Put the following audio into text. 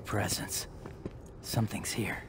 presence. Something's here.